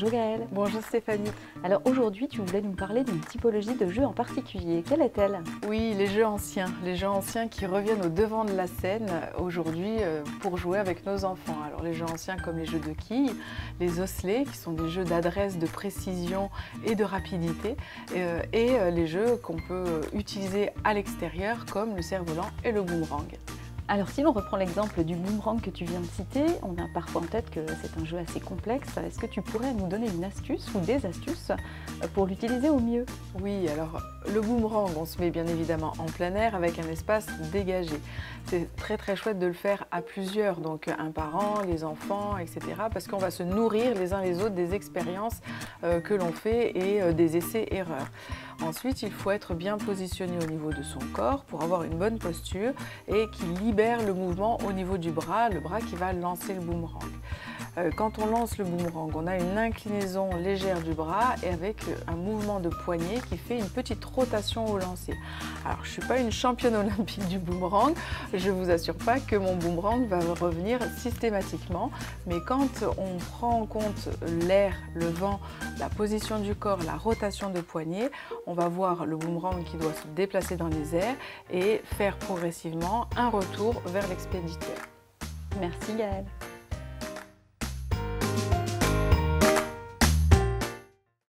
Bonjour Gaëlle. Bonjour Stéphanie. Alors aujourd'hui, tu voulais nous parler d'une typologie de jeux en particulier. Quelle est-elle? Oui, les jeux anciens. Les jeux anciens qui reviennent au devant de la scène aujourd'hui pour jouer avec nos enfants. Alors les jeux anciens comme les jeux de quilles, les osselets qui sont des jeux d'adresse, de précision et de rapidité et les jeux qu'on peut utiliser à l'extérieur comme le cerf-volant et le boomerang. Alors si l'on reprend l'exemple du boomerang que tu viens de citer, on a parfois en tête que c'est un jeu assez complexe. Est-ce que tu pourrais nous donner une astuce ou des astuces pour l'utiliser au mieux? Oui, alors le boomerang, on se met bien évidemment en plein air avec un espace dégagé. C'est très chouette de le faire à plusieurs, donc un parent, les enfants, etc. parce qu'on va se nourrir les uns les autres des expériences que l'on fait et des essais-erreurs. Ensuite, il faut être bien positionné au niveau de son corps pour avoir une bonne posture et qui libère le mouvement au niveau du bras, le bras qui va lancer le boomerang. Quand on lance le boomerang, on a une inclinaison légère du bras et avec un mouvement de poignet qui fait une petite rotation au lancer. Alors, je ne suis pas une championne olympique du boomerang, je ne vous assure pas que mon boomerang va revenir systématiquement, mais quand on prend en compte l'air, le vent, la position du corps, la rotation de poignet, on va voir le boomerang qui doit se déplacer dans les airs et faire progressivement un retour vers l'expéditeur. Merci Gaëlle.